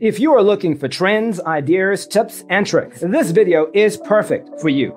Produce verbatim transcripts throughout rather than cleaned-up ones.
If you are looking for trends, ideas, tips, and tricks, this video is perfect for you.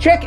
Check